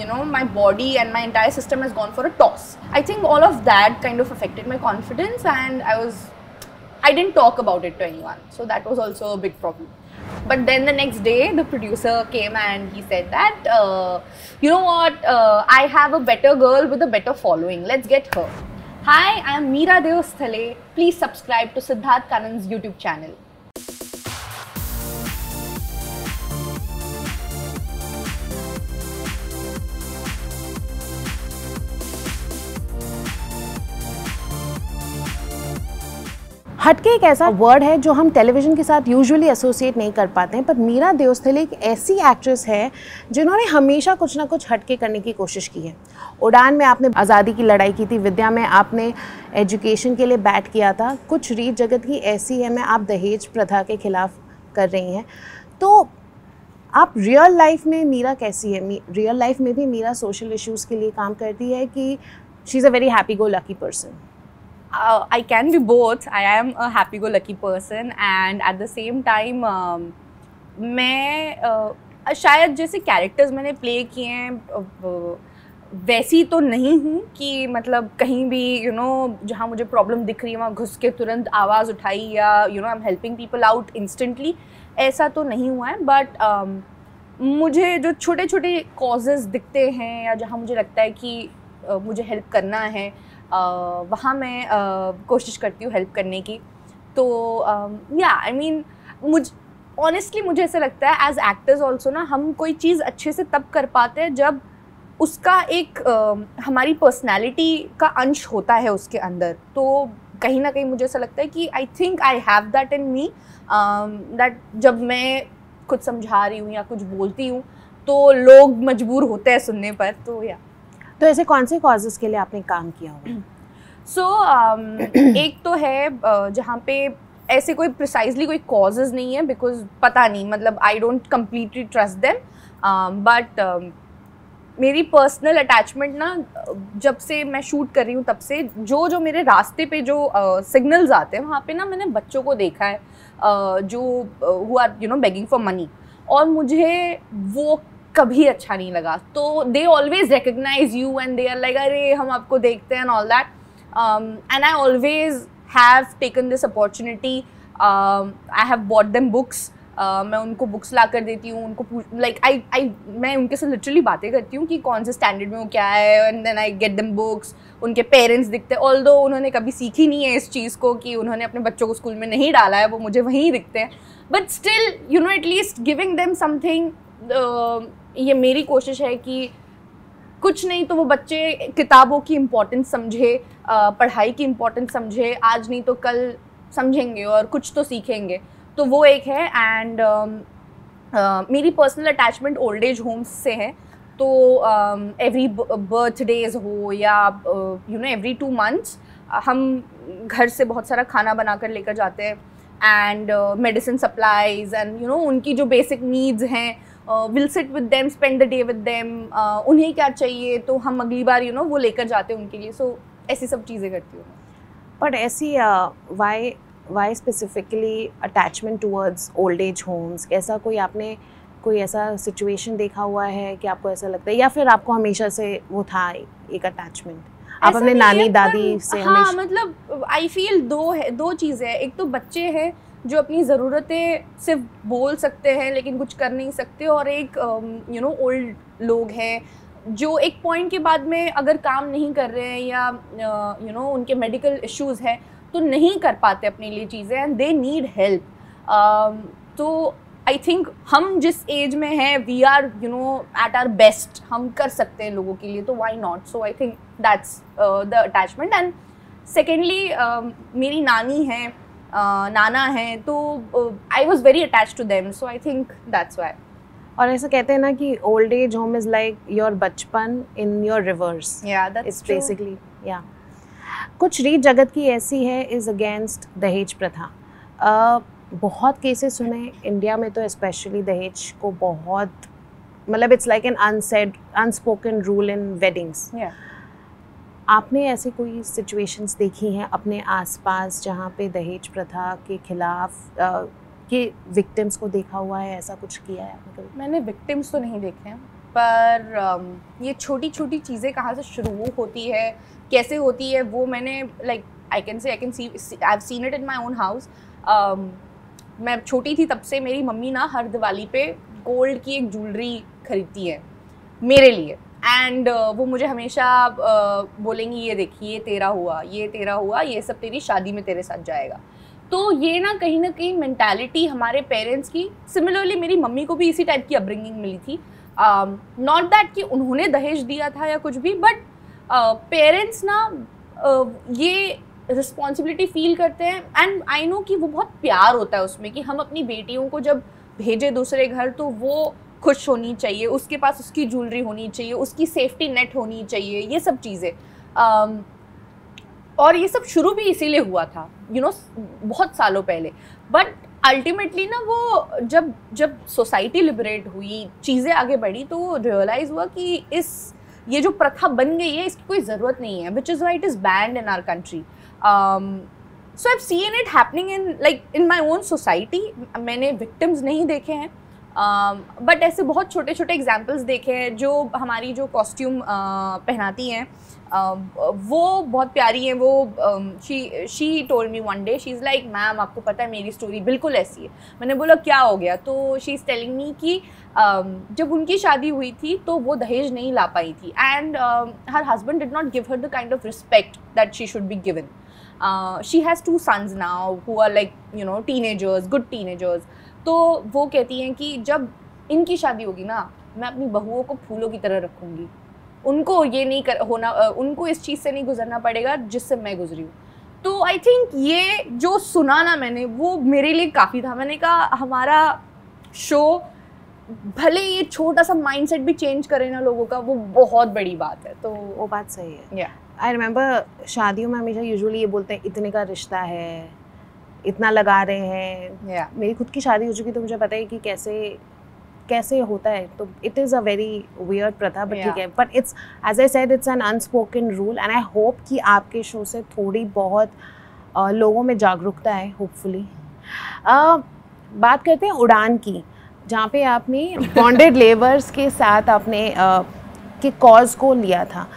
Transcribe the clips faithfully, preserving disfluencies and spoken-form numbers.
you know, my body and my entire system has gone for a toss. I think all of that kind of affected my confidence, and I was, I didn't talk about it to anyone. So that was also a big problem. But then the next day, the producer came and he said that, uh, you know what, uh, I have a better girl with a better following. Let's get her. Hi, I am Meera Deosthale. Please subscribe to Siddharth Kannan's YouTube channel. हटके एक ऐसा word है जो हम television के साथ usually associate नहीं कर पाते हैं, पर मीरा देओस्थले एक ऐसी एक्ट्रेस है जिन्होंने हमेशा कुछ ना कुछ हटके करने की कोशिश की है। उड़ान में आपने आज़ादी की लड़ाई की थी, विद्या में आपने एजुकेशन के लिए बैट किया था, कुछ रीत जगत की ऐसी है में आप दहेज प्रथा के खिलाफ कर रही हैं। तो आप रियल लाइफ में मीरा कैसी है? रियल लाइफ में भी मीरा सोशल इशूज़ के लिए काम करती है कि she is a very happy go lucky person? Uh, I can be both. I am a happy-go-lucky person, and at the same time, um, मैं uh, शायद जैसे कैरेक्टर्स मैंने प्ले किए हैं वैसी तो नहीं हूँ कि मतलब कहीं भी यू नो जहाँ मुझे प्रॉब्लम दिख रही है वहाँ घुस के तुरंत आवाज़ उठाई या you know I am helping people out instantly, ऐसा तो नहीं हुआ है। बट um, मुझे जो छोटे छोटे कॉजेज़ दिखते हैं या जहाँ मुझे लगता है कि uh, मुझे हेल्प करना है, Uh, वहाँ मैं uh, कोशिश करती हूँ हेल्प करने की। तो या आई मीन मुझ ऑनेस्टली मुझे ऐसा लगता है एज एक्टर्स ऑल्सो ना, हम कोई चीज़ अच्छे से तब कर पाते हैं जब उसका एक uh, हमारी पर्सनैलिटी का अंश होता है उसके अंदर। तो कहीं ना कहीं मुझे ऐसा लगता है कि I think I have that in me, that जब मैं कुछ समझा रही हूँ या कुछ बोलती हूँ तो लोग मजबूर होते हैं सुनने पर। तो या yeah. तो ऐसे कौन से कॉजेस के लिए आपने काम किया होगा? सो so, um, एक तो है uh, जहाँ पे ऐसे कोई प्रिसाइजली कोई कॉजेस नहीं है, बिकॉज पता नहीं, मतलब I don't completely trust them. But मेरी पर्सनल अटैचमेंट ना, जब से मैं शूट कर रही हूँ तब से जो जो मेरे रास्ते पे जो सिग्नल्स uh, आते हैं वहाँ पे ना मैंने बच्चों को देखा है uh, जो who are you know begging for money, और मुझे वो कभी अच्छा नहीं लगा। तो they always recognise you and they are like अरे हम आपको देखते हैं and all that, and I always have taken this opportunity. I have bought them books, मैं उनको बुक्स ला कर देती हूँ, उनको लाइक आई आई मैं उनके से लिटरली बातें करती हूँ कि कौन से स्टैंडर्ड में वो क्या है, and then I get them books. उनके पेरेंट्स दिखते हैं, ऑल्दो उन्होंने कभी सीखी नहीं है इस चीज़ को कि उन्होंने अपने बच्चों को स्कूल में नहीं डाला है, वो मुझे वहीं दिखते हैं। But still you know at least giving them something, ये मेरी कोशिश है कि कुछ नहीं तो वो बच्चे किताबों की इम्पोर्टेंस समझे, पढ़ाई की इम्पोर्टेंस समझे, आज नहीं तो कल समझेंगे और कुछ तो सीखेंगे। तो वो एक है। एंड मेरी personal attachment old age homes से है, तो एवरी बर्थडेज हो या you know every two months हम घर से बहुत सारा खाना बना कर लेकर जाते हैं, and medicine supplies and you know उनकी जो बेसिक नीड्स हैं, will sit with them, spend the day with them, उन्हें क्या चाहिए तो हम अगली बार यू नो वो लेकर जाते हैं उनके लिए। सो ऐसी सब चीज़ें करती हूँ। बट ऐसी why why specifically attachment towards old age homes? ऐसा कोई आपने कोई ऐसा सिचुएशन देखा हुआ है कि आपको ऐसा लगता है, या फिर आपको हमेशा से वो था एक अटैचमेंट? आप अपने नानी दादी से? हाँ, मतलब आई फील दो है, दो चीज़ें हैं। एक तो बच्चे हैं जो अपनी ज़रूरतें सिर्फ बोल सकते हैं लेकिन कुछ कर नहीं सकते, और एक यू नो ओल्ड लोग हैं जो एक पॉइंट के बाद में अगर काम नहीं कर रहे हैं या you uh, know you know, उनके मेडिकल इश्यूज़ हैं तो नहीं कर पाते अपने लिए चीज़ें, एंड दे नीड हेल्प। तो आई थिंक हम जिस एज में हैं we are you know at our best, हम कर सकते हैं लोगों के लिए, तो why not. So I think that's the attachment. And secondly मेरी नानी हैं, Uh, नाना हैं, तो I was very attach to them, so I think that's why. और ऐसा कहते हैं ना कि old age home is like your बचपन in your reverse, it's basically yeah. कुछ रीत जगत की ऐसी है इज़ अगेंस्ट दहेज प्रथा। uh, बहुत केसेस सुने इंडिया में, तो स्पेशली दहेज को बहुत मतलब it's like an unsaid unspoken rule in weddings. आपने ऐसे कोई सिचुएशंस देखी हैं अपने आसपास जहाँ पे दहेज प्रथा के खिलाफ के विक्टिम्स को देखा हुआ है? ऐसा कुछ किया है? मैंने विक्टिम्स तो नहीं देखे हैं, पर ये छोटी छोटी चीज़ें कहाँ से शुरू होती है, कैसे होती है, वो मैंने like I can say I can see I have seen it in my own house. मैं छोटी थी तब से मेरी मम्मी ना हर दिवाली पे गोल्ड की एक ज्वेलरी खरीदती है मेरे लिए, एंड uh, वो मुझे हमेशा uh, बोलेंगी ये देखिए तेरा हुआ, ये तेरा हुआ, ये सब तेरी शादी में तेरे साथ जाएगा. तो ये ना कहीं ना कहीं मेंटालिटी हमारे पेरेंट्स की, सिमिलरली मेरी मम्मी को भी इसी टाइप की अपब्रिंगिंग मिली थी. नॉट um, दैट कि उन्होंने दहेज दिया था या कुछ भी, बट पेरेंट्स uh, ना uh, ये रिस्पॉन्सिबिलिटी फील करते हैं. एंड आई नो कि वो बहुत प्यार होता है उसमें कि हम अपनी बेटियों को जब भेजें दूसरे घर तो वो खुश होनी चाहिए, उसके पास उसकी ज्वेलरी होनी चाहिए, उसकी सेफ्टी नेट होनी चाहिए, ये सब चीज़ें. um, और ये सब शुरू भी इसीलिए हुआ था यू you नो know, बहुत सालों पहले. बट अल्टीमेटली ना वो जब जब सोसाइटी लिबरेट हुई, चीज़ें आगे बढ़ी, तो रियलाइज़ हुआ कि इस ये जो प्रथा बन गई है इसकी कोई ज़रूरत नहीं है, which is why it is banned in our country. So I have seen it happening in like in my own society. मैंने विक्टिम्स नहीं देखे हैं बट um, ऐसे बहुत छोटे छोटे एग्जाम्पल्स देखे हैं. जो हमारी जो कॉस्ट्यूम uh, पहनाती हैं uh, वो बहुत प्यारी हैं. वो she she told me one day, she is like ma'am आपको पता है मेरी स्टोरी बिल्कुल ऐसी है. मैंने बोला क्या हो गया, तो शी इज़ टेलिंग मी कि uh, जब उनकी शादी हुई थी तो वो दहेज नहीं ला पाई थी and her husband did not give her the kind of respect that she should be given. She has two sons now who are like you know teenagers, good teenagers. तो वो कहती हैं कि जब इनकी शादी होगी ना मैं अपनी बहुओं को फूलों की तरह रखूँगी, उनको ये नहीं कर होना, उनको इस चीज़ से नहीं गुजरना पड़ेगा जिससे मैं गुजरी हूँ. तो आई थिंक ये जो सुना ना मैंने वो मेरे लिए काफ़ी था. मैंने कहा हमारा शो भले ये छोटा सा माइंडसेट भी चेंज करे ना लोगों का, वो बहुत बड़ी बात है. तो वो बात सही है. आई रिमेम्बर शादियों में हमेशा यूजुअली ये बोलते हैं इतने का रिश्ता है, इतना लगा रहे हैं. yeah. मेरी खुद की शादी हो चुकी तो मुझे पता है कि कैसे कैसे होता है. तो it is a very weird प्रथा, बट ठीक है. But it's as I said it's an unspoken rule and I hope कि आपके शो से थोड़ी बहुत आ, लोगों में जागरूकता है होपफुली. बात करते हैं उड़ान की, जहाँ पे आपने बॉन्डेड लेबर्स के साथ आपने आ, के कॉज को लिया था.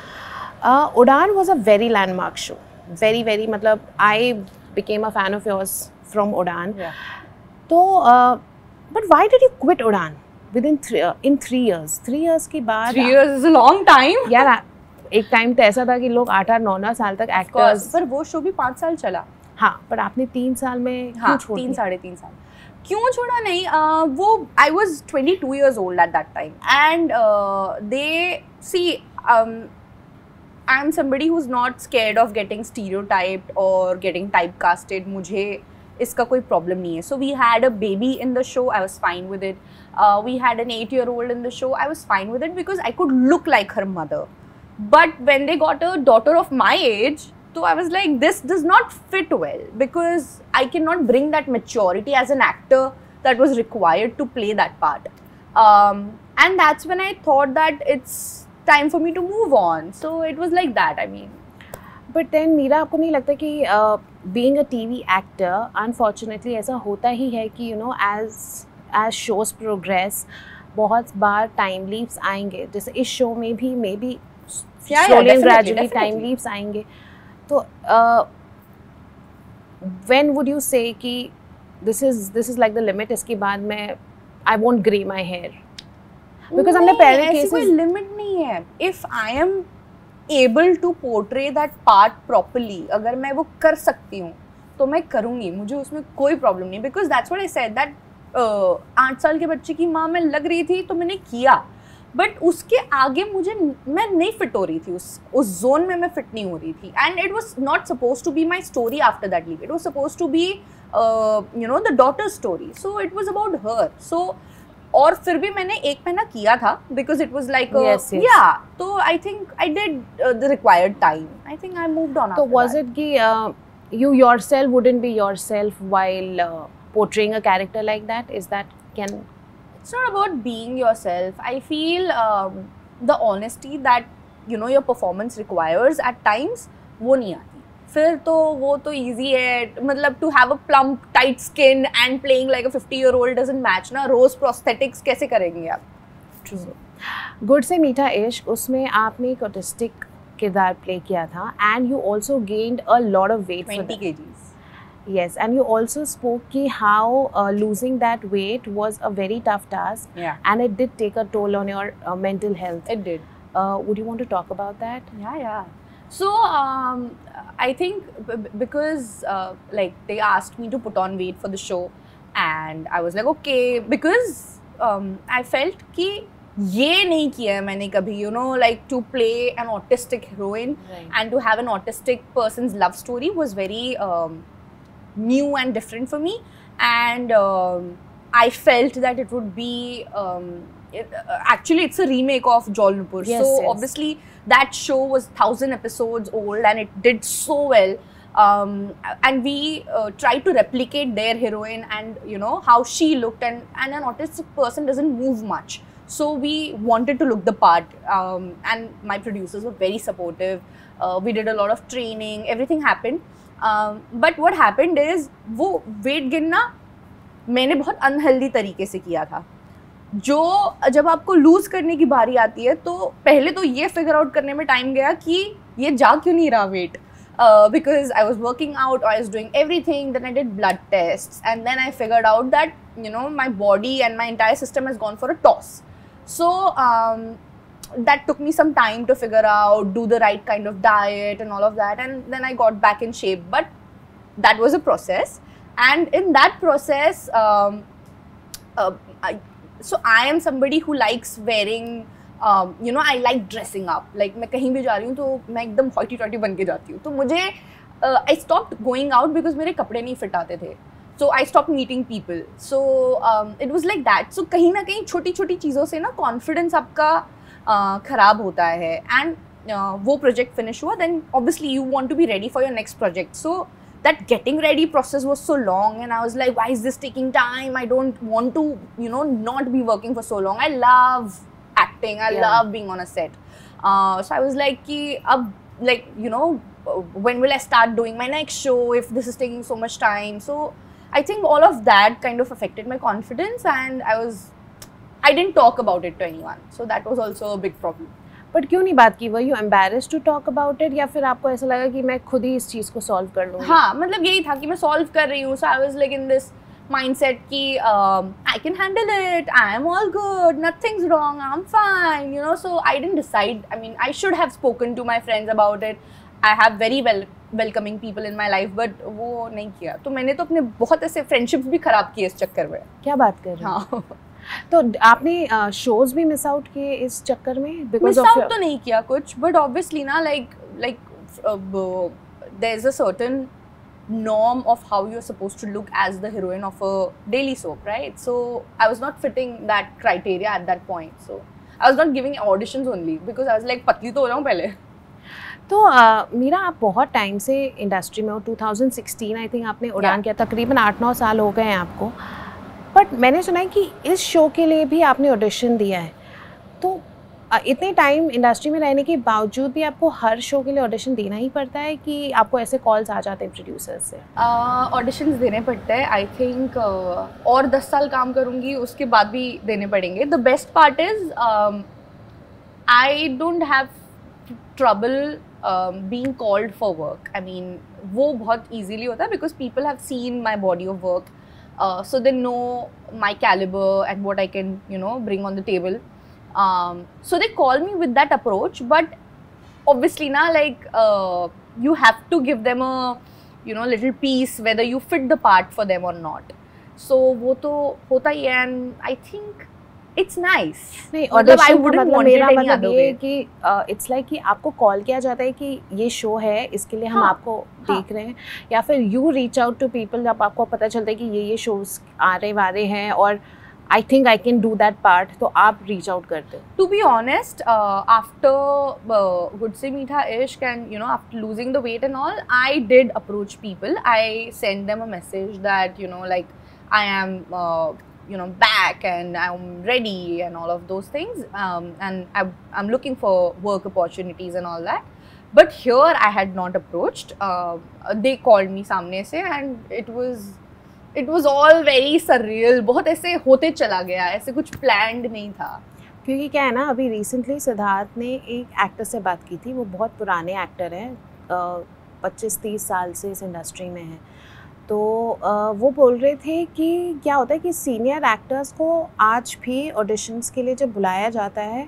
Uh, Udaan was a very landmark show, very very मतलब I became a fan of yours from Udaan. Yeah. So, uh, but why did you quit Udaan within three, uh, in three years? Three years के बाद. Three years is a long time. यार एक time तो ऐसा था कि लोग आठ आठ नौ नौ साल तक actors. पर वो show भी पाँच साल चला. हाँ, पर आपने तीन साल में क्यों छोड़ा? तीन साढ़े तीन साल. क्यों छोड़ा नहीं? uh, वो I was twenty-two years old at that time and uh, they see. Um, I am somebody who's not scared of getting stereotyped or getting typecasted. मुझे इसका कोई problem नहीं है. So we had a baby in the show. I was fine with it. Uh, we had an eight-year-old in the show. I was fine with it because I could look like her mother. But when they got a daughter of my age, so I was like, this does not fit well because I cannot bring that maturity as an actor that was required to play that part. Um, and that's when I thought that it's time for me to move on. So it was like that, I mean. But then Meera, आपको नहीं लगता कि uh, being a T V actor, unfortunately ऐसा होता ही है कि you know as as shows progress बहुत बार time leaps आएंगे. जैसे इस show में भी maybe slowly and gradually time leaps आएंगे. तो uh, when would you say कि this is this is like the limit, इसके बाद मैं I won't grey my hair? Because हमने पहले ऐसी कोई लिमिट नहीं है. If I am able to portray that part properly, अगर मैं वो कर सकती हूँ तो मैं करूँगी, मुझे उसमें कोई प्रॉब्लम नहीं. Because that's what I said that आठ साल के बच्चे की माँ मैं लग रही थी तो मैंने किया, बट उसके आगे मुझे मैं नहीं फिट हो रही थी, उस उस जोन में मैं फिट नहीं हो रही थी. And it was not suppose to be my story after that leave, it was suppose to be you know the daughter story. So it was about her. So और फिर भी मैंने एक महीना किया था because it was like yeah. तो I think I did the required time. I think I moved on. तो वाज इट कि you yourself wouldn't be yourself while portraying a character like that? Is that can it's not about being yourself. I feel the honesty that you know your performance requires at times वो नहीं आती. फिर तो वो तो easy है, मतलब to have a plump tight skin and playing like a fifty year old doesn't match ना. रोज प्रोस्थेटिक्स कैसे करेंगे आप? गुड से मीठा इश्क, उसमें आपने एक ऑटिस्टिक किरदार प्ले किया था and you also gained a lot of weight, twenty KGs. Yes, and you also spoke कि how uh, losing that weight was a very tough task, yeah. and it did take a toll on your uh, mental health. It did. Uh, would you want to talk about that? Yeah, yeah. So um, I think b because uh, like they asked me to put on weight for the show, and I was like okay, because um, I felt कि ये नहीं किया है मैंने कभी, you know, like to play an autistic heroine, right. and to have an autistic person's love story was very um, new and different for me, and um, I felt that it would be. Um, It, uh, actually, it's a remake of Jol Rupur, yes, so yes. obviously that show was thousand episodes old, and it did so well. Um, and we uh, tried to replicate their heroine, and you know how she looked, and and an autistic person doesn't move much, so we wanted to look the part. Um, and my producers were very supportive. Uh, we did a lot of training. Everything happened, um, but what happened is, वो weight gain ना मैंने बहुत unhealthy तरीके से किया था. जो जब आपको लूज करने की बारी आती है तो पहले तो ये फिगर आउट करने में टाइम गया कि ये जा क्यों नहीं रहा weight, because I was working out, I was doing everything, then I did blood test and then I figured out that you know my body and my entire system has gone for a toss. So that took me some time to figure out, do the right kind of diet and all of that, and then I got back in shape, but that was a process. And in that process so I am somebody who likes wearing, um, you know, I like dressing up. Like मैं कहीं भी जा रही हूँ तो मैं एकदम hottie टॉटी बन के जाती हूँ, तो मुझे I stopped going out because मेरे कपड़े नहीं फिट आते थे. So I stopped meeting people. So um, it was like that. So कहीं ना कहीं छोटी छोटी चीज़ों से ना confidence आपका ख़राब होता है. And uh, वो project finish हुआ, then obviously you want to be ready for your next project. So that getting ready process was so long, and I was like, why is this taking time? I don't want to, you know, not be working for so long. I love acting. I yeah. love being on a set. Uh, so I was like, ki, ab, like, you know, when will I start doing my next show if this is taking so much time? So I think all of that kind of affected my confidence, and I was, I didn't talk about it to anyone. So that was also a big problem. But क्यों नहीं बात की, were you embarrassed to talk about it, या फिर आपको ऐसा लगा कि मैं खुद ही इस चीज़ को सॉल्व कर लूँ? हाँ, मतलब यही था कि मैं सॉल्व कर रही हूँ, so I was like in this mindset कि I can handle it, I am all good, nothing's wrong, I am fine, you know. So I didn't decide, I mean I should have spoken to my friends about it. I have very well welcoming people in my life, but वो नहीं किया, तो मैंने तो अपने बहुत ऐसे friendships भी खराब किए इस चक्कर में. क्या बात कर रहे हो? हाँ. तो आपने शोज भी मिस आउट किए इस चक्कर में? मिस आउट तो नहीं किया कुछ, बट ऑब्वियसली ना like like there is a certain norm of how you are supposed to look as the heroine of a daily soap, right? So I was not fitting that criteria at that point, so I was not giving auditions only because I was like पतली तो हो जाऊँ पहले. तो मीरा, आप बहुत time से industry में हो. Two thousand sixteen I think आपने उड़ान किया, तकरीबन आठ नौ साल हो गए हैं आपको. बट मैंने सुना है कि इस शो के लिए भी आपने ऑडिशन दिया है, तो इतने टाइम इंडस्ट्री में रहने के बावजूद भी आपको हर शो के लिए ऑडिशन देना ही पड़ता है कि आपको ऐसे कॉल्स आ जाते हैं प्रोड्यूसर्स से? ऑडिशंस uh, देने पड़ते हैं. आई थिंक uh, और दस साल काम करूँगी उसके बाद भी देने पड़ेंगे. The best part is I don't have trouble being called for work. I mean वो बहुत ईजीली होता है because people have seen my body of work. Uh, so they know my caliber and what I can, you know, bring on the table. Um, so they call me with that approach, but obviously, na like uh, you have to give them a, you know, little piece whether you fit the part for them or not. So वो तो होता ही है, and I think it's nice. नहीं, मतलब I wouldn't want it any other way. कि it's like कि आपको call किया जाता है कि ये शो है, इसके लिए हम आपको देख रहे हैं, या फिर you reach out to people जब आपको पता चलता है कि ये ये shows आ रहे वाले हैं और I think I can do that part, तो आप reach out करते हो? To be honest, after Gud se Meetha Ishq and you know after losing the weight and all, I did approach people. I sent them a message that you know like I am. Uh, you know back and I'm ready and all of those things um, and I, I'm looking for work opportunities and all that, but here I had not approached. Uh, they called me सामने से and it was it was all very surreal. बहुत ऐसे होते चला गया, ऐसे कुछ planned नहीं था. क्योंकि क्या है ना, अभी रिसेंटली सिद्धार्थ ने एक एक्टर से बात की थी, वो बहुत पुराने एक्टर हैं, पच्चीस तीस साल से इस इंडस्ट्री में हैं, तो वो बोल रहे थे कि क्या होता है कि सीनियर एक्टर्स को आज भी ऑडिशंस के लिए जब बुलाया जाता है,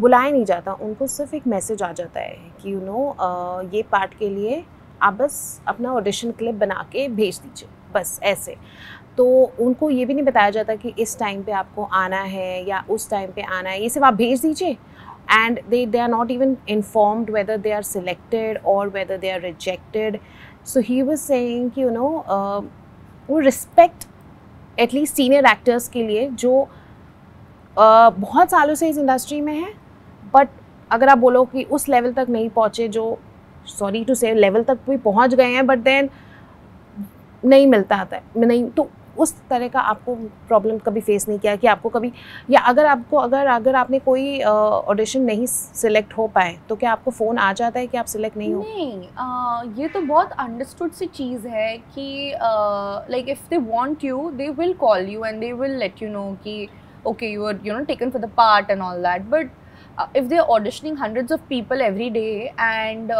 बुलाया नहीं जाता, उनको सिर्फ एक मैसेज आ जाता है कि यू नो ये पार्ट के लिए आप बस अपना ऑडिशन क्लिप बना के भेज दीजिए, बस ऐसे। तो उनको ये भी नहीं बताया जाता कि इस टाइम पे आपको आना है या उस टाइम पे आना है, ये सिर्फ आप भेज दीजिए। And they they are not even informed whether they are selected और whether they are rejected. So he was saying कि यू नो वो रिस्पेक्ट एटलीस्ट सीनियर एक्टर्स के लिए जो uh, बहुत सालों से इस इंडस्ट्री में है, बट अगर आप बोलो कि उस लेवल तक नहीं पहुँचे, जो सॉरी टू से लेवल तक भी पहुँच गए हैं बट देन नहीं मिलता आता है, नहीं तो उस तरह का आपको प्रॉब्लम कभी फेस नहीं किया कि आपको कभी, या अगर आपको अगर अगर आपने कोई ऑडिशन uh, नहीं सिलेक्ट हो पाए तो क्या आपको फ़ोन आ जाता है कि आप सिलेक्ट नहीं हो? नहीं, uh, ये तो बहुत अंडरस्टूड सी चीज़ है कि like if they want you they will call you and they will let you know कि okay you are you know taken for the part and all that, but if they auditioning hundreds of people every day and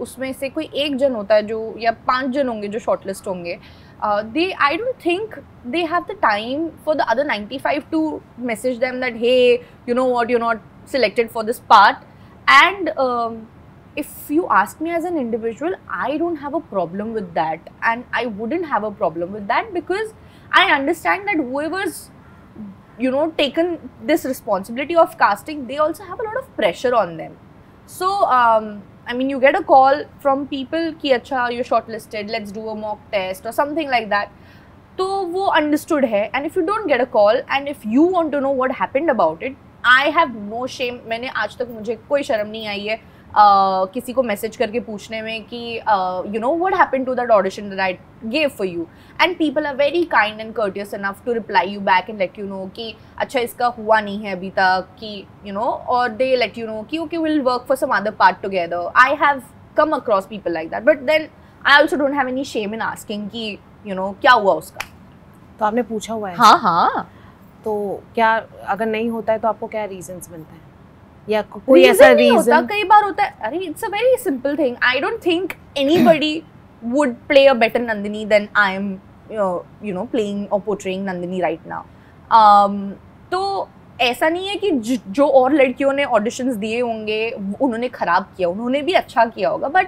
उसमें से कोई एक जन होता है जो, या पाँच जन होंगे जो शॉर्टलिस्ट होंगे, they I don't think they have the time for the other ninety five to message them that hey you know what you not selected for this part. And if you ask me as an individual, I don't have a problem with that and I wouldn't have a problem with that because I understand that whoever's you know taken this responsibility of casting, they also have a lot of pressure on them. So um, I mean you get a call from people ki acha you're shortlisted, let's do a mock test or something like that, to wo understood hai. And if you don't get a call and if you want to know what happened about it, I have no shame. maine aaj tak mujhe koi sharam nahi aayi hai uh, kisi ko message karke puchne mein ki uh, you know what happened to that audition that I gave for you, and people are very kind and courteous enough to reply you back and let you know कि अच्छा इसका हुआ नहीं है अभी तक कि you know, or they let you know कि okay we'll work for some other part together. I have come across people like that, but then I also don't have any shame in asking कि you know क्या हुआ उसका। तो आपने पूछा हुआ है? हाँ हाँ। तो क्या अगर नहीं होता है तो आपको क्या reasons बनते हैं या कोई ऐसा reason? कई बार होता है। अरे it's a very simple thing. I don't think anybody would play a better Nandini than I am, you know, you know, playing or portraying Nandini right now. Um, तो ऐसा नहीं है कि ज, जो और लड़कियों ने ऑडिशंस दिए होंगे उन्होंने ख़राब किया, उन्होंने भी अच्छा किया होगा, but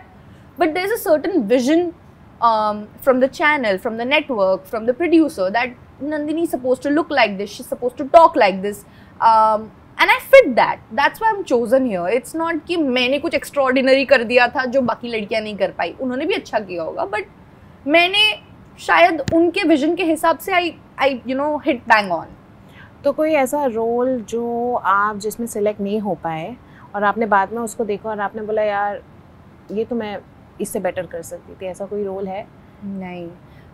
but there is a certain vision from the channel, from the network, from the producer that Nandini suppose to look like this, she suppose to talk like this, and I fit that, that's why I am chosen here. It's not कि मैंने कुछ extraordinary कर दिया था जो बाकी लड़कियां नहीं कर पाई, उन्होंने भी अच्छा किया होगा बट मैंने शायद उनके विजन के हिसाब से I I you know hit bang on. तो कोई ऐसा रोल जो आप जिसमें सेलेक्ट नहीं हो पाए और आपने बाद में उसको देखा और आपने बोला यार ये तो मैं इससे बेटर कर सकती थी, ऐसा कोई रोल है? नहीं,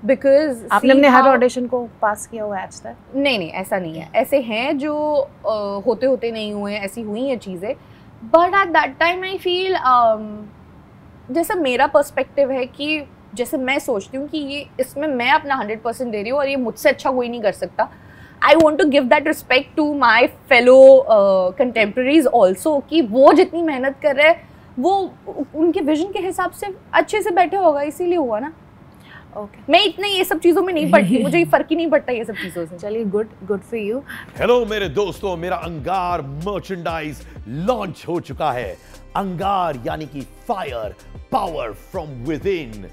बिकॉज आपने हर ऑडिशन को पास किया हुआ है आज तक? नहीं नहीं, ऐसा नहीं है। ऐसे हैं जो uh, होते होते नहीं हुए, ऐसी हुई हैं चीज़ें, but at that time I feel, जैसा मेरा पर्सपेक्टिव है कि जैसे मैं सोचती हूँ कि ये इसमें मैं अपना हंड्रेड परसेंट दे रही हूँ और ये मुझसे अच्छा कोई नहीं कर सकता, I want to give that respect to my fellow contemporaries also कि वो जितनी मेहनत कर रहे हैं वो उनके विजन के हिसाब से अच्छे से बैठे होगा, इसीलिए हुआ ना। Okay. मैं इतने ये सब चीज़ों में नहीं पड़ती, मुझे ये फर्क ही नहीं पड़ता ये सब चीज़ों से। चलिए, good good for you. Hello मेरे दोस्तों, मेरा अंगार मर्चेंडाइज लॉन्च हो चुका है। अंगार यानी कि fire power from within,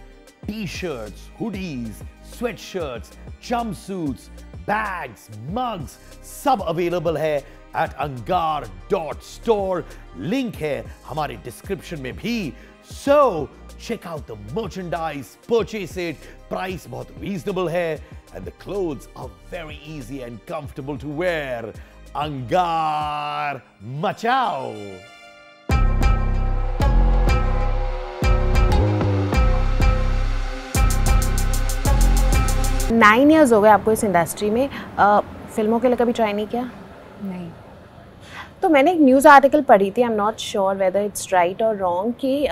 T shirts, hoodies, sweatshirts, jumpsuits, bags, mugs सब अवेलेबल है at Angar dot store. Link है हमारे डिस्क्रिप्शन में भी। So check out the merchandise, purchase it, price bahut reasonable hai and the clothes are very easy and comfortable to wear. Angar machao! Nine years हो गए आपको इस industry में, फिल्मों के लिए कभी ट्राई नहीं किया? नहीं। तो मैंने एक न्यूज़ आर्टिकल पढ़ी थी, I am not sure whether it's right और रॉन्ग, कि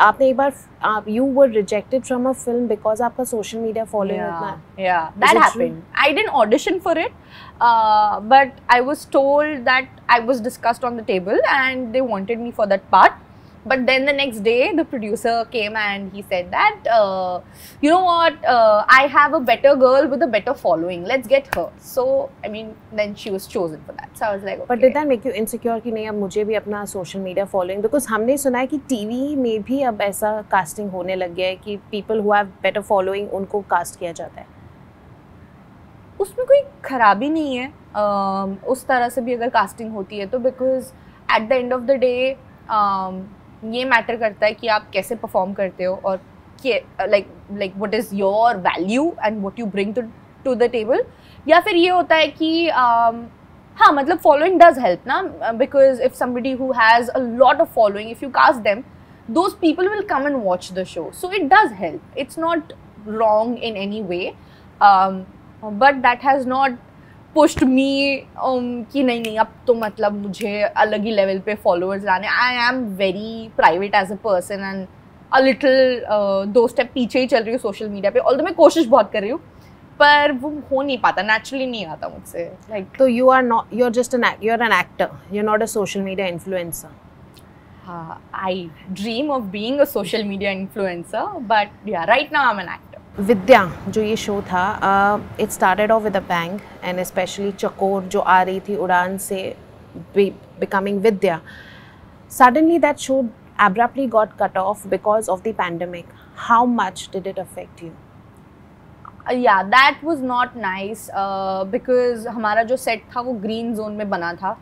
आपने एक बार आप you were rejected from a film because आपका social media following इतना yeah. yeah that happened. True? I didn't audition for it, uh, but I was told that I was discussed on the table and they wanted me for that part. But then the next day the producer came and he said that uh, you know what, uh, I have a better girl with a better following, let's get her. So I mean then she was chosen for that. So I was like okay. But did that make you insecure कि नहीं अब मुझे भी अपना social media following, because हमने सुना है कि T V में भी अब ऐसा casting होने लग गया है कि people who have better following उनको cast किया जाता है. उसमें कोई खराबी नहीं है uh, उस तरह से भी अगर casting होती है तो, because at the end of the day um, ये मैटर करता है कि आप कैसे परफॉर्म करते हो और like like what is your value and what you bring to to the table. या फिर ये होता है कि um, हाँ मतलब फॉलोइंग डज हेल्प ना, because if somebody who has a lot of following if you cast them those people will come and watch the show. So it does help, it's not wrong in any way, but that has not pushed me कि नहीं नहीं अब तो मतलब मुझे अलग ही level पे followers लाने. I am very private as a person and a little दो स्टेप पीछे ही चल रही हूँ सोशल मीडिया पे, ऑल्दो मैं कोशिश बहुत कर रही हूँ पर वो हो नहीं पाता, नेचुरली नहीं आता मुझसे. लाइक तो you are not, you are just an you are an actor, you are not a social media influencer. हाँ, I dream of being a social media influencer but yeah right now I am an actor. Vidya जो ये show था, it started off with a bang and specially Chakor जो आ रही थी उड़ान से becoming Vidya, suddenly that show abruptly got cut off because of the pandemic. How much did it affect you? Yeah that was not nice because हमारा जो set था वो green zone में बना था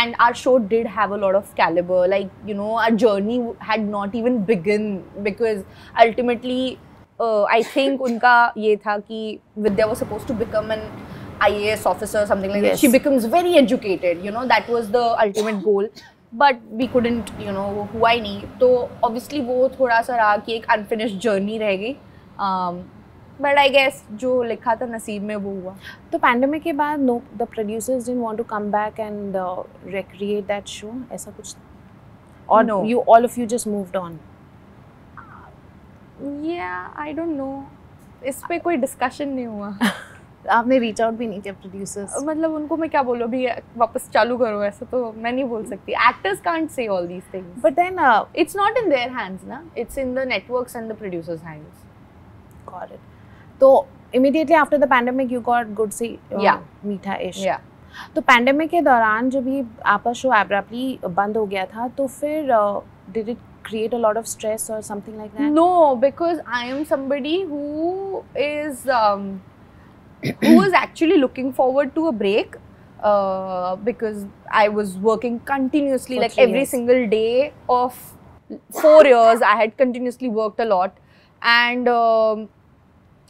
and our show did have a lot of caliber, like you know our journey had not even begun because ultimately Uh, I think उनका ये था कि Vidya was supposed to become an I A S officer or something like yes. that. She becomes very educated, you know, that was the ultimate goal. But we couldn't, you know, वो हुआ ही नहीं. तो obviously वो थोड़ा सा रहा कि एक unfinished journey रह गई. Um, but I guess जो लिखा था नसीब में वो हुआ. तो pandemic के बाद no, the producers didn't want to come back and uh, recreate that show, ऐसा कुछ? Or no. you all of you just moved on? Yeah, I don't know. इस पे कोई डिस्कशन नहीं हुआ. आपने रीच आउट भी नहीं किया प्रोड्यूसर्स? मतलब उनको मैं क्या बोलूँ अभी वापस चालू करो ऐसा तो मैं नहीं बोल सकती. Actors can't say all these things. But then it's not in their hands ना, it's in the networks and the producers hands. Got it. तो immediately after the pandemic you got Gud Se Meetha इश्क. तो पैंडेमिक के दौरान जब ये आपका शो एब्रप्टली बंद हो गया था तो फिर did it create a lot of stress or something like that? No, because I am somebody who is um, who is actually looking forward to a break uh, because I was working continuously for like every years. single day of four years I had continuously worked a lot and um,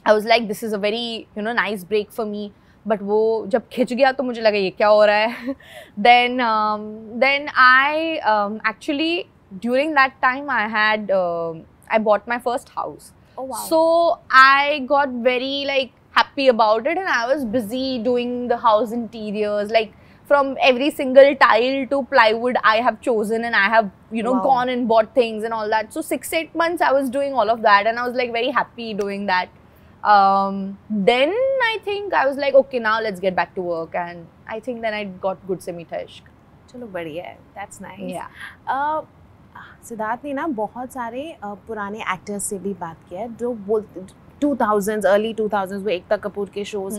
I was like this is a very you know nice break for me. But वो जब खिंच गया तो मुझे लगा ये क्या हो रहा है. then um, then I um, actually during that time I had uh, I bought my first house. Oh, wow. So I got very like happy about it and I was busy doing the house interiors, like from every single tile to plywood I have chosen and I have you know wow. gone and bought things and all that. So six eight months I was doing all of that and I was like very happy doing that. Um, then I think I was like okay now let's get back to work and I think then I got Gud se Meetha Ishq. Chalo badhiya hai, that's nice. Yeah. Uh, Siddharth ने ना बहुत सारे पुराने actors से भी बात किया है जो बोलते two thousands early two thousands में एकता कपूर के शोज़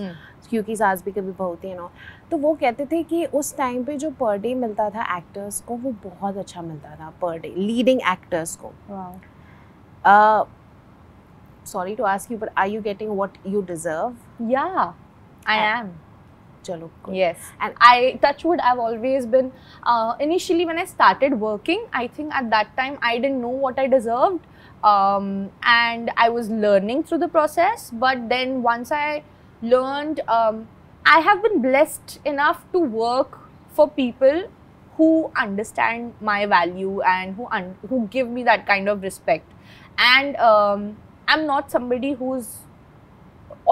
क्योंकि सास भी कभी बहू थी ना, तो वो कहते थे कि उस टाइम पे जो पर डे मिलता था एक्टर्स को वो बहुत अच्छा मिलता था पर डे लीडिंग एक्टर्स को. Sorry to ask you but are you getting what you deserve? या I am. Chalo, yes, and I touch wood I've always been uh, initially when I started working I think at that time I didn't know what I deserved um, and I was learning through the process, but then once I learned um, I have been blessed enough to work for people who understand my value and who un who give me that kind of respect and um, I'm not somebody who's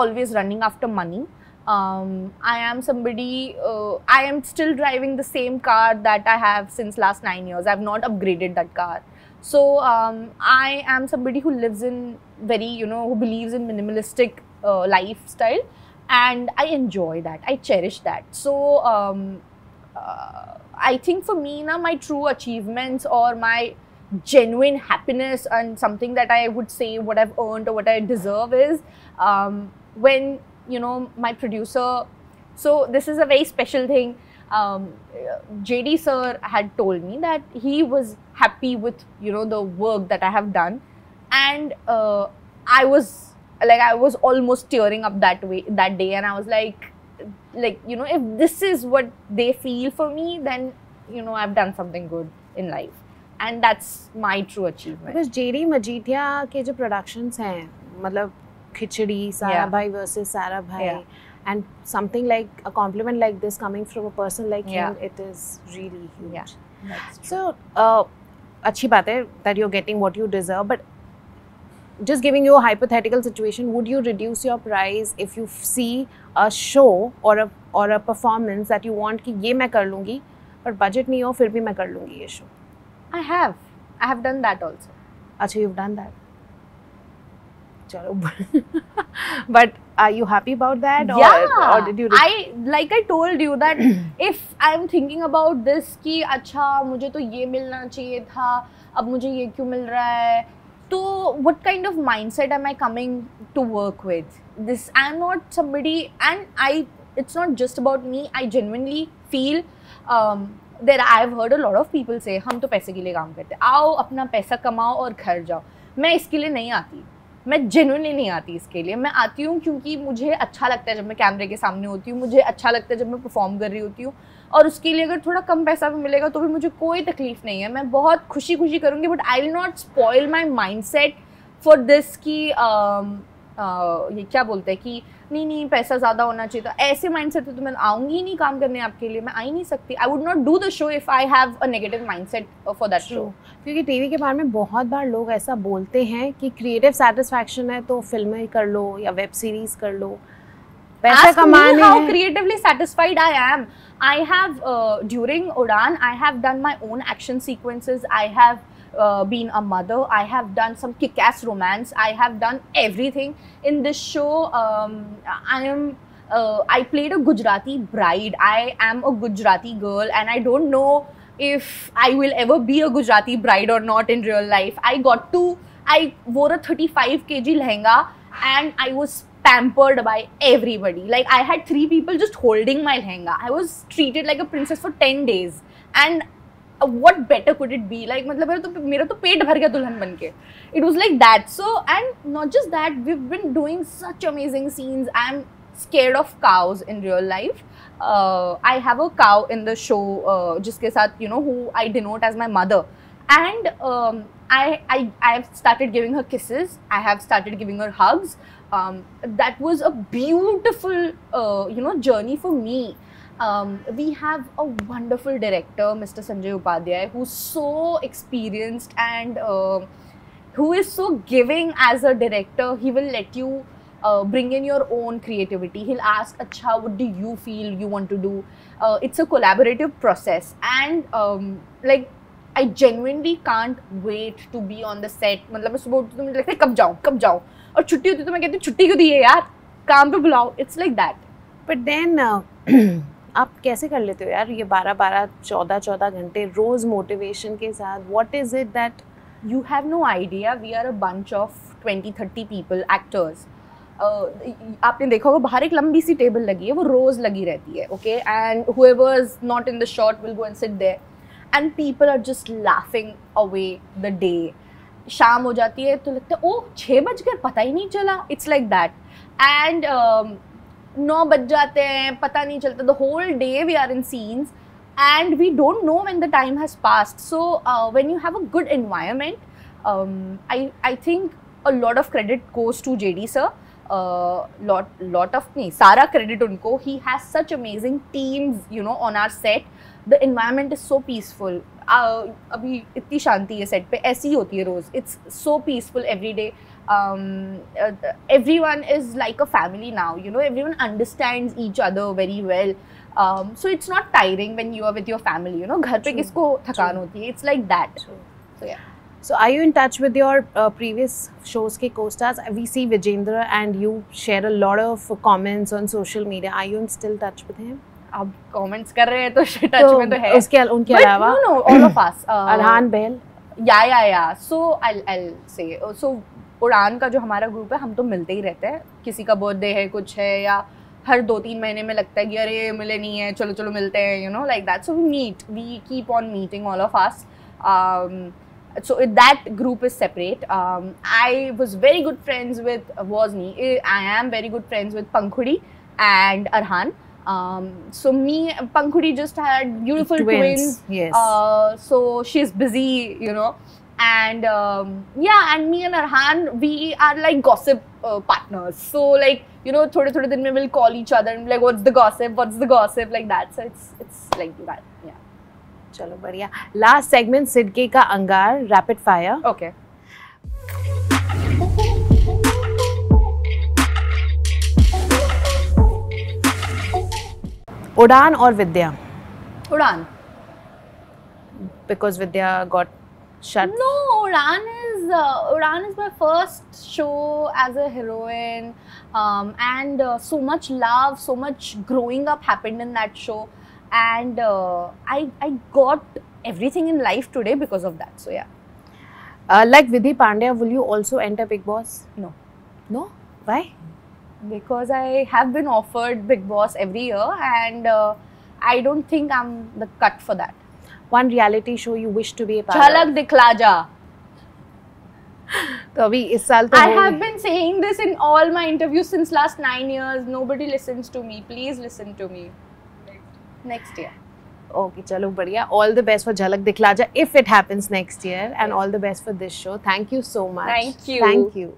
always running after money. Um, I am somebody, uh, I am still driving the same car that I have since last nine years. I have not upgraded that car. So um, I am somebody who lives in very, you know, who believes in minimalistic uh, lifestyle, and I enjoy that. I cherish that. So um, uh, I think for me now, my true achievements or my genuine happiness and something that I would say what I've earned or what I deserve is um, when, you know, my producer, so this is a very special thing. Um, J D sir had told me that he was happy with, you know, the work that I have done, and uh, I was like, I was almost tearing up that way that day, and I was like, like, you know, if this is what they feel for me, then, you know, I've done something good in life, and that's my true achievement. Because J D Majethia ke jo productions hain, matlab Khichdi, Sara yeah. Bhai versus Sara Bhai. Yeah. And something like a compliment like this coming from a person like yeah. him, it is really huge. Yeah, that's true. So, uh, achhi baat hai that you're getting what you deserve, but just giving you a hypothetical situation, would you reduce your price if you see a show or a or a performance that you want ki ye main kar lungi, but budget nahi ho, fir bhi main kar lungi ye show? I have. I have done that also. Achha, you've done that. But are you happy about that? Or, yeah, or did you I like I told you that if I'm thinking about this ki acha mujhe to ye milna chahiye tha, ab mujhe ye kyun mil raha hai, to what kind of mindset am I coming to work with? This I'm not somebody, and I it's not just about me. I genuinely feel um, that I've heard a lot of people say hum to paise ke liye kaam karte, aao apna paisa kamao aur ghar jao. Main iske liye nahi aati. मैं genuinely नहीं आती इसके लिए. मैं आती हूँ क्योंकि मुझे अच्छा लगता है जब मैं कैमरे के सामने होती हूँ, मुझे अच्छा लगता है जब मैं परफॉर्म कर रही होती हूँ, और उसके लिए अगर थोड़ा कम पैसा भी मिलेगा तो भी मुझे कोई तकलीफ़ नहीं है. मैं बहुत खुशी खुशी करूँगी, but I will not spoil my mind set for this कि ये क्या बोलते हैं कि नहीं नहीं पैसा ज़्यादा होना चाहिए था. ऐसे माइंड सेट तो मैं आऊँगी ही नहीं काम करने आपके लिए, मैं आ ही नहीं सकती. I would not do the show if I have a negative mind set for that show. क्योंकि टीवी के बारे में बहुत बार लोग ऐसा बोलते हैं कि क्रिएटिव सेटिस्फैक्शन है तो फिल्में कर लो या वेब सीरीज़ कर लो, पैसा कमाने. How creatively satisfied I am. I have during Udaan I have done my own action sequences, I have Uh, been a mother, I have done some kick-ass romance, I have done everything in this show. um, I am uh, I played a Gujarati bride, I am a Gujarati girl, and I don't know if I will ever be a Gujarati bride or not in real life. I got to I wore a thirty-five kilogram lehenga and I was pampered by everybody. Like, I had three people just holding my lehenga. I was treated like a princess for ten days, and what better could it be? Like, मतलब मेरा तो पेट भर गया दुल्हन बनके. It was like that. So, and not just that, we've been doing such amazing scenes. I'm scared of cows in real life. Uh, I have a cow in the show, uh, जिसके साथ, you know, who I denote as my mother. And um, I, I, I have started giving her kisses. I have started giving her hugs. Um, that was a beautiful, uh, you know, journey for me. Um, we have a wonderful director, Mister Sanjay Upadhyay, who's so experienced and uh, who is so giving as a director. He will let you uh, bring in your own creativity. He'll ask, "Acha, what do you feel you want to do?" Uh, it's a collaborative process, and um, like, I genuinely can't wait to be on the set. मतलब मैं सुबह उठती हूँ, मुझे लगता है कब जाऊँ, कब जाऊँ, और छुट्टी होती तो मैं कहती हूँ छुट्टी क्यों दी है यार, काम पे बुलाओ. It's like that. But then. Uh, आप कैसे कर लेते हो यार ये बारह बारह चौदह चौदह घंटे रोज मोटिवेशन के साथ? What is it that you have no idea. We are a bunch of twenty thirty people actors. आपने देखा होगा बाहर एक लंबी सी टेबल लगी है, वो रोज लगी रहती है. Okay, and whoever is not in the shot will go and sit there, and people are just laughing away the day. शाम हो जाती है तो लगता है ओह छः बज गए, पता ही नहीं चला. It's like that. एंड नौ बज जाते हैं, पता नहीं चलता. The whole day we are in scenes and we don't know when the time has passed. So when you have a good environment, I I think a lot of credit goes to JD sir. Lot lot of नहीं, सारा credit उनको. He has such amazing teams, you know, on our set. the environment is so peaceful. Uh, abhi itni shanti hai set pe, aisi hoti hai roz. It's so peaceful every day. Um, uh, everyone is like a family now, you know, everyone understands each other very well. Um, so it's not tiring when you are with your family, you know, ghar pe kisko thakan hoti hai. It's like that. True. So yeah. So are you in touch with your uh, previous shows ke co-stars? We see Vijayendra and you share a lot of comments on social media. Are you in still touch with him? Ab comments kar rahe hai to touch so, mein to hai. Uske al, unke but alawa, no, no, all of us. Uh, Arhaan Behl. Yeah, yeah, yeah. So I'll, I'll say. So Udaan ka jo hamara group hai, hum to milte hi rehte hai. Kisi ka birthday hai, kuch hai, ya har do teen mahine mein lagta hai ki arey mile nahi hai, chalo chalo milte hai, you know, like that. So we meet, we keep on meeting, all of us. Um, so that group is separate. Um, I was very good friends with Wozni. I am very good friends with Pankhuri and Arhaan. Um, so me, Pankhuri just had beautiful twins. twins. Yes. Uh, so she's busy, you know. And um, yeah, and me and Arhaan, we are like gossip uh, partners. So like, you know, thode thode din mein we'll call each other and be like, what's the gossip? What's the gossip? Like that. So it's it's like that. Yeah. Chalo, bariya. Last segment, Sidke ka Angar, rapid fire. Okay. Udaan or Vidya? Udaan. Because Vidya got shut? No, Udaan is, uh, Udaan is my first show as a heroine, um, and uh, so much love, so much growing up happened in that show, and uh, I, I got everything in life today because of that, so yeah. Uh, like Vidhi Pandya, will you also enter Bigg Boss? No. No? Why? Because I have been offered Bigg Boss every year and uh, I don't think I'm the cut for that. One reality show you wish to be a part of? Jhalak Dikhlaja. I have been saying this in all my interviews since last nine years. Nobody listens to me. Please listen to me. Next year. Okay, chalo badhiya. All the best for Jhalak Dikhlaja if it happens next year, and all the best for this show. Thank you so much. Thank you. Thank you.